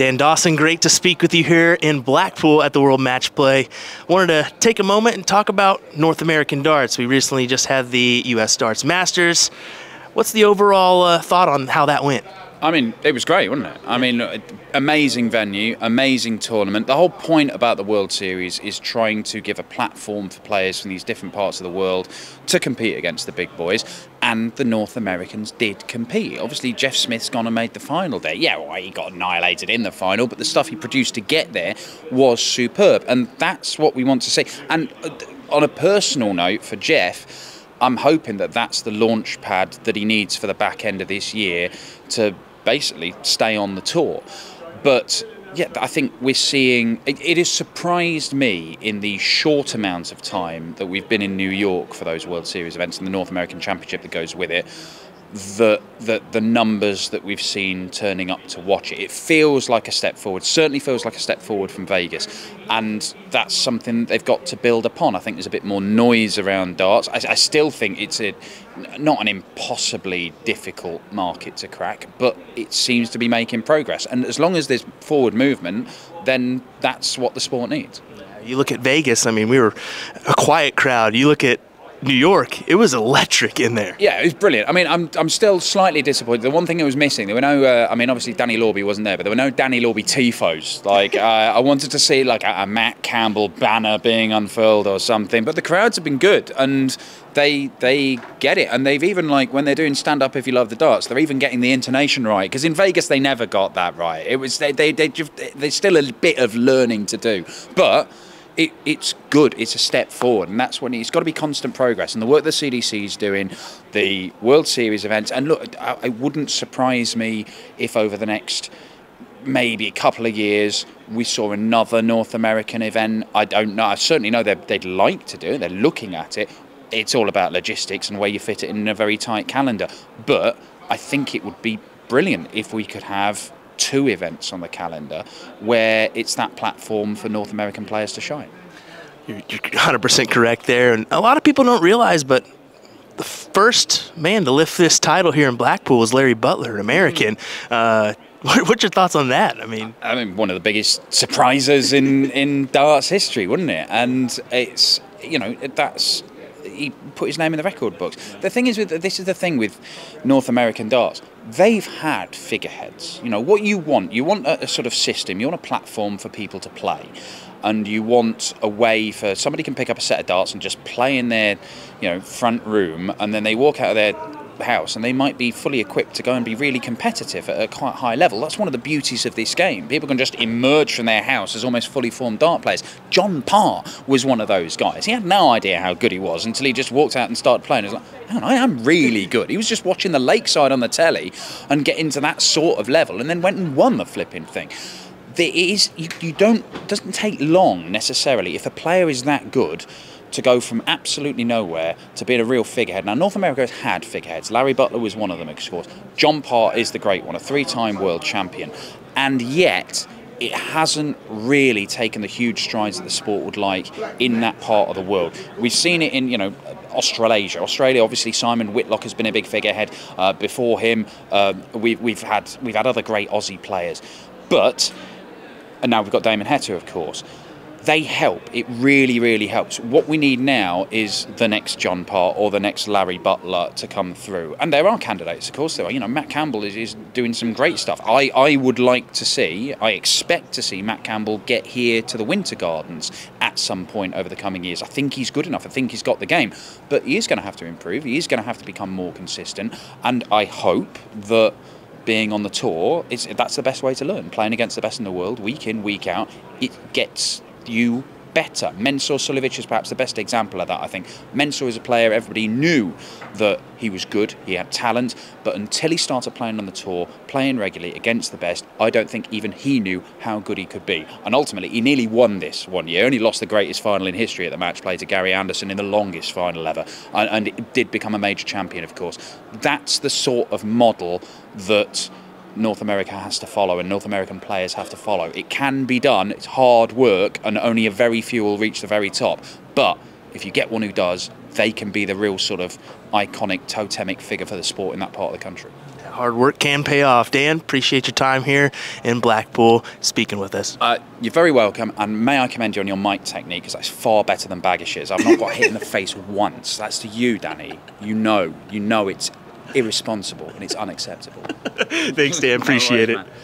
Dan Dawson, great to speak with you here in Blackpool at the World Matchplay. Wanted to take a moment and talk about North American darts. We recently just had the U.S. Darts Masters. What's the overall thought on how that went? I mean, it was great, wasn't it? I mean, amazing venue, amazing tournament. The whole point about the World Series is trying to give a platform for players from these different parts of the world to compete against the big boys, and the North Americans did compete. Obviously, Jeff Smith's gone and made the final there. Yeah, well, he got annihilated in the final, but the stuff he produced to get there was superb, and that's what we want to see. And on a personal note for Jeff, I'm hoping that that's the launch pad that he needs for the back end of this year to basically stay on the tour. But yeah, I think we're seeing it has surprised me in the short amount of time that we've been in New York for those World Series events and the North American Championship that goes with it, the numbers that we've seen turning up to watch it. It feels like a step forward, certainly feels like a step forward from Vegas, and that's something they've got to build upon. I think there's a bit more noise around darts. I still think it's not an impossibly difficult market to crack, but it seems to be making progress, and as long as there's forward movement, then that's what the sport needs. You look at Vegas, I mean, we were a quiet crowd. You look at New York, it was electric in there. Yeah, it was brilliant. I mean, I'm still slightly disappointed. The one thing that was missing, there were no, I mean, obviously Danny Lorby wasn't there, but there were no Danny Lorby tifos. Like, I wanted to see like a Matt Campbell banner being unfurled or something, but the crowds have been good, and they get it, and they've even, like, when they're doing Stand Up If You Love the Darts, they're even getting the intonation right, because in Vegas they never got that right. It was, there's still a bit of learning to do, but it's good. It's a step forward, and that's when it's got to be constant progress. And the work the CDC is doing, the World Series events, and look, it wouldn't surprise me if over the next maybe a couple of years we saw another North American event. I don't know. I certainly know they'd like to do it. They're looking at it. It's all about logistics and where you fit it in a very tight calendar. But I think it would be brilliant if we could have two events on the calendar where it's that platform for North American players to shine. You're 100% correct there, and a lot of people don't realize, but the first man to lift this title here in Blackpool was Larry Butler, an American. What's your thoughts on that? I mean, one of the biggest surprises in darts history, wasn't it? And it's, you know, that's, he put his name in the record books. The thing is, this is the thing with North American darts. They've had figureheads. You know, what you want a sort of system, you want a platform for people to play, and you want a way for somebody can pick up a set of darts and just play in their, you know, front room, and then they walk out of their house and they might be fully equipped to go and be really competitive at a quite high level. That's one of the beauties of this game. People can just emerge from their house as almost fully formed dart players. John Parr was one of those guys. He had no idea how good he was until he just walked out and started playing. He was like, man, I am really good. He was just watching the Lakeside on the telly and get into that sort of level, and then went and won the flipping thing. There is, it doesn't take long necessarily if a player is that good to go from absolutely nowhere to being a real figurehead. Now, North America has had figureheads. Larry Butler was one of them, of course. John Parr is the great one, a three-time world champion. And yet, it hasn't really taken the huge strides that the sport would like in that part of the world. We've seen it in, you know, Australasia. Australia, obviously, Simon Whitlock has been a big figurehead. Before him, we've had other great Aussie players. But, and now we've got Damon Hetter, of course. They help. It really, really helps. What we need now is the next John Parr or the next Larry Butler to come through. And there are candidates, of course there are. You know, Matt Campbell is doing some great stuff. I would like to see, I expect to see Matt Campbell get here to the Winter Gardens at some point over the coming years. I think he's good enough. I think he's got the game. But he is going to have to improve. He is going to have to become more consistent. And I hope that being on the tour, that's the best way to learn. Playing against the best in the world, week in, week out, it gets you better. Mensur Suljovic is perhaps the best example of that, I think. Mensur is a player everybody knew that he was good, he had talent, but until he started playing on the tour, playing regularly against the best, I don't think even he knew how good he could be. And ultimately, he nearly won this one year, and he lost the greatest final in history at the match play to Gary Anderson in the longest final ever, and it did become a major champion, of course. That's the sort of model that North America has to follow, and North American players have to follow. It can be done. It's hard work, and only a very few will reach the very top. But if you get one who does, they can be the real sort of iconic, totemic figure for the sport in that part of the country. hard work can pay off. Dan, appreciate your time here in Blackpool speaking with us. You're very welcome, and may I commend you on your mic technique, because that's far better than Baggish's. I've not got hit in the face once. That's to you, Danny. You know it's irresponsible and it's unacceptable. Thanks, Dan. Appreciate it. Man.